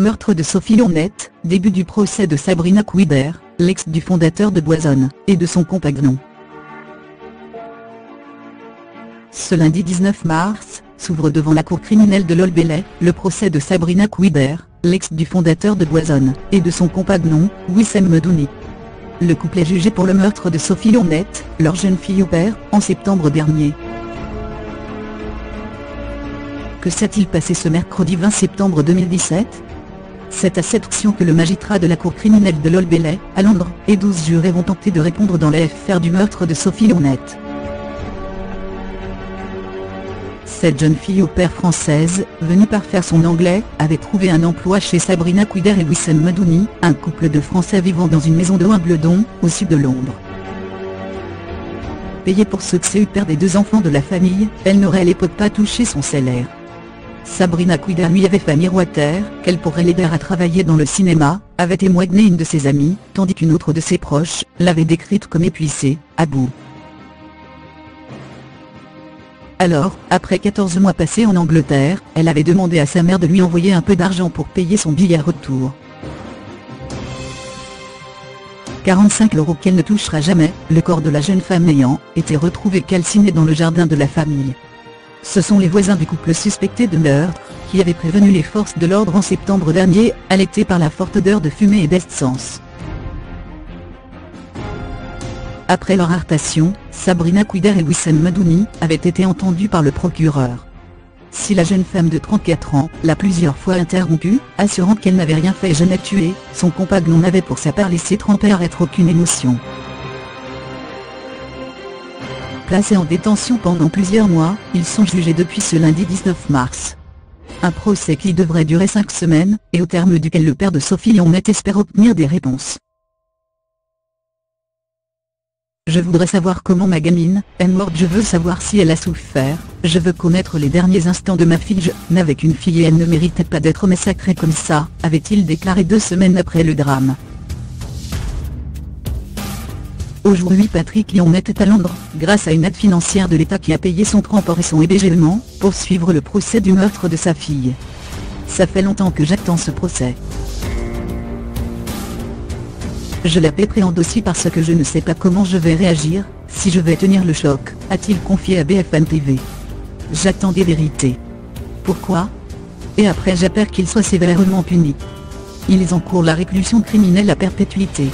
meurtre de Sophie Lionnet, début du procès de Sabrina Kouider, l'ex du fondateur de Boyzone, et de son compagnon. Ce lundi 19 mars, s'ouvre devant la cour criminelle de l'Olbélé, le procès de Sabrina Kouider, l'ex du fondateur de Boyzone, et de son compagnon, Ouissem Medouni. Le couple est jugé pour le meurtre de Sophie Lionnet, leur jeune fille au père, en septembre dernier. Que s'est-il passé ce mercredi 20 septembre 2017 ? C'est à cette question que le magistrat de la cour criminelle de l'Olbélé, à Londres, et 12 jurés vont tenter de répondre dans l'affaire du meurtre de Sophie Lionnet. Cette jeune fille au père française, venue parfaire son anglais, avait trouvé un emploi chez Sabrina Kouider et Ouissem Medouni, un couple de Français vivant dans une maison de Wimbledon, au sud de Londres. Payée pour ce que c'est eu père des deux enfants de la famille, elle n'aurait à l'époque pas touché son salaire. Sabrina Kouider lui avait fait miroiter qu'elle pourrait l'aider à travailler dans le cinéma, avait témoigné une de ses amies, tandis qu'une autre de ses proches l'avait décrite comme épuisée, à bout. Alors, après 14 mois passés en Angleterre, elle avait demandé à sa mère de lui envoyer un peu d'argent pour payer son billet retour. 45 € qu'elle ne touchera jamais, le corps de la jeune femme ayant été retrouvé calciné dans le jardin de la famille. Ce sont les voisins du couple suspecté de meurtre, qui avaient prévenu les forces de l'ordre en septembre dernier, alertés par la forte odeur de fumée et d'essence. Après leur arrestation, Sabrina Kouider et Ouissem Medouni avaient été entendus par le procureur. Si la jeune femme de 34 ans l'a plusieurs fois interrompue, assurant qu'elle n'avait rien fait et jamais tué, son compagnon n'avait pour sa part laissé transparaître aucune émotion. Placés en détention pendant plusieurs mois, ils sont jugés depuis ce lundi 19 mars. Un procès qui devrait durer 5 semaines, et au terme duquel le père de Sophie Lionnet espère obtenir des réponses. Je voudrais savoir comment ma gamine est morte, je veux savoir si elle a souffert, je veux connaître les derniers instants de ma fille, je n'avais qu'une fille et elle ne méritait pas d'être massacrée comme ça, avait-il déclaré 2 semaines après le drame. Aujourd'hui Patrick Lionnet est à Londres, grâce à une aide financière de l'État qui a payé son transport et son hébergement, pour suivre le procès du meurtre de sa fille. Ça fait longtemps que j'attends ce procès. Je l'appréhende aussi parce que je ne sais pas comment je vais réagir, si je vais tenir le choc, a-t-il confié à BFM TV. J'attends des vérités. Pourquoi ? Et après j'espère qu'ils soient sévèrement punis. Ils encourent la réclusion criminelle à perpétuité.